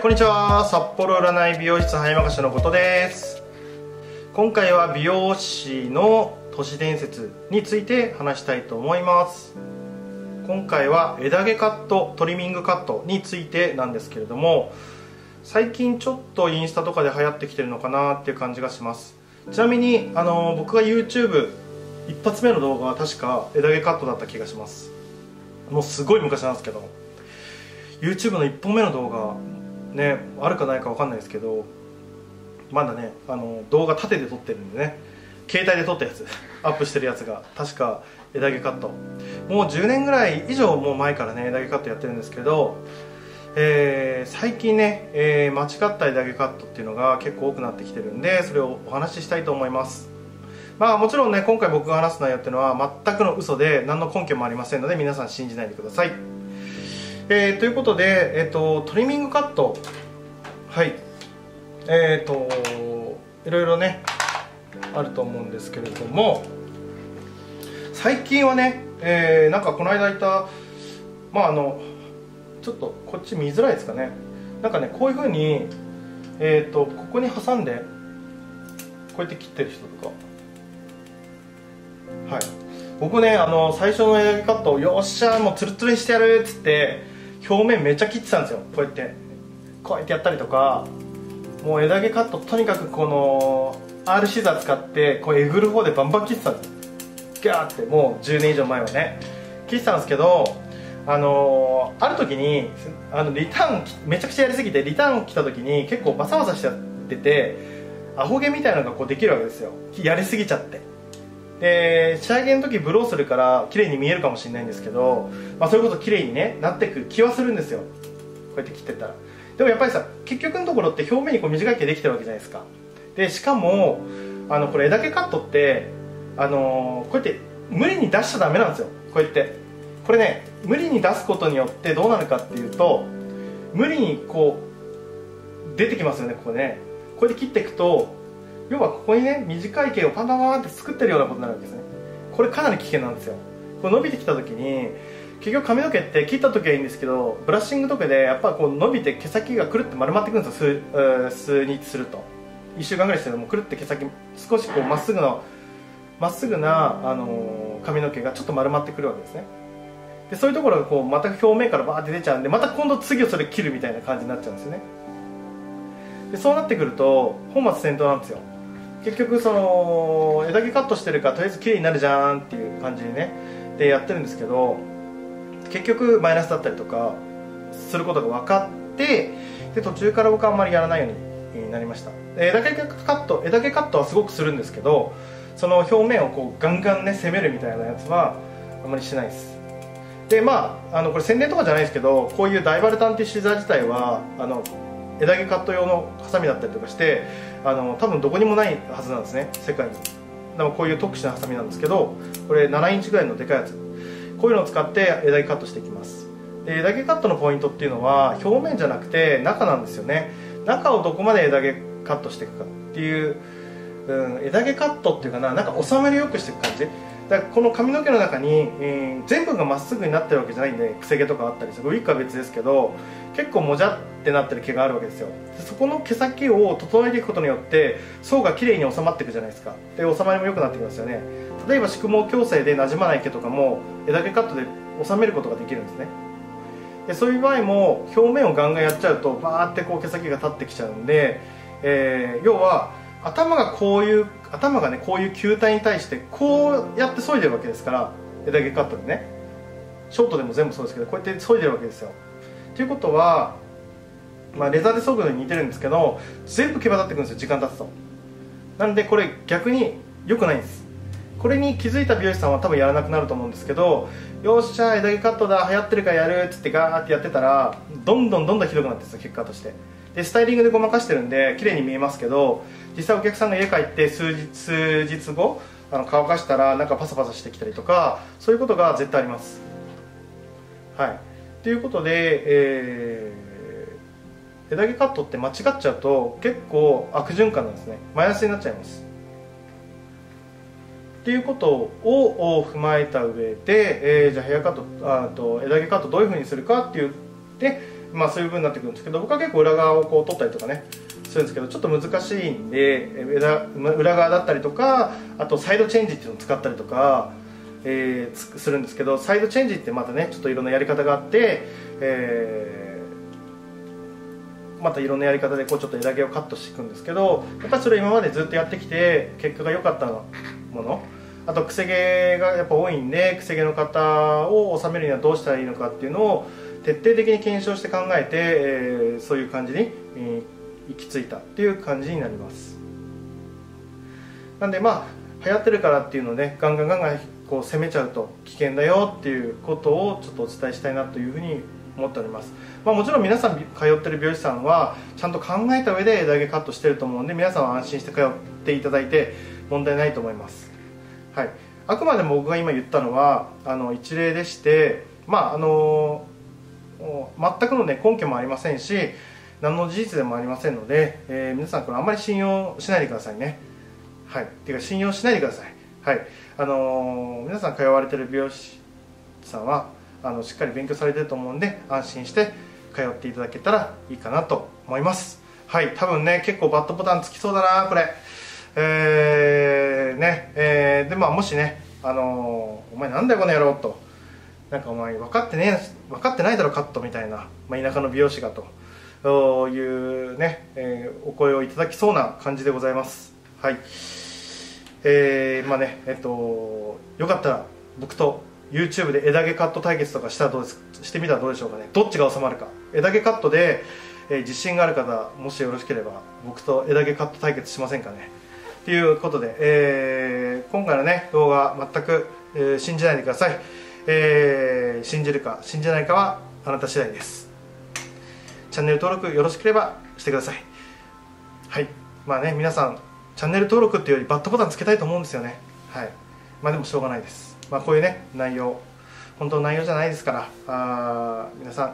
こんにちは。札幌占い美容室早任せのことです。今回は美容師の都市伝説について話したいと思います。今回は枝毛カット、トリミングカットについてなんですけれども、最近ちょっとインスタとかで流行ってきてるのかなっていう感じがします。ちなみに僕が YouTube 一発目の動画は確か枝毛カットだった気がします。もうすごい昔なんですけど、 YouTube の1本目の動画ね、あるかないか分かんないですけど、まだね動画縦で撮ってるんでね、携帯で撮ったやつアップしてるやつが確か枝毛カット、もう10年ぐらい以上もう前からね枝毛カットやってるんですけど、最近ね、間違った枝毛カットっていうのが結構多くなってきてるんで、それをお話ししたいと思います。まあもちろんね、今回僕が話す内容っていうのは全くの嘘で何の根拠もありませんので、皆さん信じないでください。ということで、トリミングカット、はい、いろいろねあると思うんですけれども、最近はね、なんかこの間いた、まあちょっとこっち見づらいですかね、なんかねこういう風に、ここに挟んでこうやって切ってる人とか、はい、僕ね最初の枝毛カットをよっしゃもうツルツルにしてやるっつって表面めっちゃ切ってたんですよ。こうやってやったりとか、もう枝毛カットとにかくこの R シザー使ってこうえぐる方でバンバン切ってたんです。ギャーってもう10年以上前はね切ってたんですけど、ある時にリターンめちゃくちゃやりすぎてリターン来た時に結構バサバサしちゃってて、アホ毛みたいなのがこうできるわけですよ、やりすぎちゃって。で仕上げの時ブローするから綺麗に見えるかもしれないんですけど、まあ、そういうこと綺麗に、ね、なっていく気はするんですよ、こうやって切ってたら。でもやっぱりさ、結局のところって表面にこう短い毛できてるわけじゃないですか。でしかもこれ枝毛カットってこうやって無理に出しちゃダメなんですよ。こうやってこれね、無理に出すことによってどうなるかっていうと、無理にこう出てきますよね。ここねこうやって切っていくと、要はここにね短い毛をパンパンパンって作ってるようなことになるわけですね。これかなり危険なんですよ。こう伸びてきた時に、結局髪の毛って切った時はいいんですけど、ブラッシングとかでやっぱこう伸びて毛先がくるって丸まってくるんですよ。数日すると、1週間ぐらいしてもくるって毛先少しこうまっすぐな、髪の毛がちょっと丸まってくるわけですね。でそういうところがこうまた表面からバーって出ちゃうんで、また今度次をそれ切るみたいな感じになっちゃうんですよね。でそうなってくると本末転倒なんですよ。結局その枝毛カットしてるからとりあえず綺麗になるじゃんっていう感じでねでやってるんですけど、結局マイナスだったりとかすることが分かって、で途中から僕はあんまりやらないようになりました。枝毛カットはすごくするんですけど、その表面をこうガンガンね攻めるみたいなやつはあんまりしないです。でまあこれ宣伝とかじゃないですけど、こういうダイバルタンっていうシザー自体は枝毛カット用のハサミだったりとかして、多分どこにもないはずなんですね、世界に。でもこういう特殊なハサミなんですけど、これ7インチぐらいのでかいやつ、こういうのを使って枝毛カットしていきます。で枝毛カットのポイントっていうのは表面じゃなくて中なんですよね。中をどこまで枝毛カットしていくかっていう、枝毛カットっていうかな、なんか収めるよくしていく感じだから、この髪の毛の中に、全部がまっすぐになってるわけじゃないんで、くせ毛とかあったりする、ウィッグは別ですけど、結構もじゃってなってる毛があるわけですよ。でそこの毛先を整えていくことによって層がきれいに収まっていくじゃないですか。で収まりも良くなってきますよね。例えば宿毛矯正でなじまない毛とかも枝毛カットで収めることができるんですね。でそういう場合も表面をガンガンやっちゃうとバーってこう毛先が立ってきちゃうんで、要は頭がねこういう球体に対してこうやって削いでるわけですから、枝毛カットでね、ショートでも全部そうですけど、こうやって削いでるわけですよ。ということは、まあ、レザーで削ぐのに似てるんですけど、全部毛羽立ってくるんですよ、時間経つと。なんでこれ逆に良くないんです。これに気づいた美容師さんは多分やらなくなると思うんですけど、よっしゃ枝毛カットだ、流行ってるからやるっつってガーってやってたら、どんどんひどくなってるんですよ、結果として。でスタイリングでごまかしてるんで綺麗に見えますけど、実際お客さんが家帰って数日後乾かしたらなんかパサパサしてきたりとか、そういうことが絶対あります。はい、ということで、枝毛カットって間違っちゃうと結構悪循環なんですね、マイナスになっちゃいます。っていうことを踏まえた上で、じゃあ枝毛カットどういうふうにするかっていうで、まあそういう風になってくるんですけど、僕は結構裏側をこう取ったりとかねするんですけど、ちょっと難しいんで裏側だったりとか、あとサイドチェンジっていうのを使ったりとか、するんですけど、サイドチェンジってまたねちょっといろんなやり方があって、またいろんなやり方でこうちょっと枝毛をカットしていくんですけど、やっぱりそれ今までずっとやってきて結果が良かったもの、あとくせ毛がやっぱ多いんで、くせ毛の方を収めるにはどうしたらいいのかっていうのを徹底的に検証して考えて、そういう感じに、行き着いたっていう感じになります。なんでまあ流行ってるからっていうのをねガンガンこう攻めちゃうと危険だよっていうことをちょっとお伝えしたいなというふうに思っております。まあ、もちろん皆さん通ってる美容師さんはちゃんと考えた上で枝毛カットしてると思うんで、皆さんは安心して通っていただいて問題ないと思います。はい、あくまでも僕が今言ったのは一例でして、まあ全くの、ね、根拠もありませんし何の事実でもありませんので、皆さんこれあんまり信用しないでくださいね。はい、っていうか信用しないでください。はい、皆さん通われてる美容師さんはしっかり勉強されてると思うんで、安心して通っていただけたらいいかなと思います。はい、多分ね結構バッドボタンつきそうだなこれ。でまあもしねお前なんだよこの野郎と、なんかお前分かってないだろカットみたいな、まあ、田舎の美容師がというね、お声をいただきそうな感じでございます。はい、まあねよかったら僕と YouTube で枝毛カット対決とかしたらどうですしてみたらどうでしょうかね。どっちが収まるか、枝毛カットで、自信がある方もしよろしければ僕と枝毛カット対決しませんかねということで、今回のね動画全く、信じないでください。信じるか信じないかはあなた次第です。チャンネル登録よろしければしてください。はい、まあね皆さんチャンネル登録っていうよりバッドボタンつけたいと思うんですよね。はい、まあでもしょうがないです。まあこういうね内容本当の内容じゃないですから、皆さん、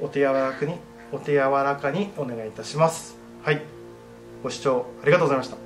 お手柔らかにお願いいたします。はい、ご視聴ありがとうございました。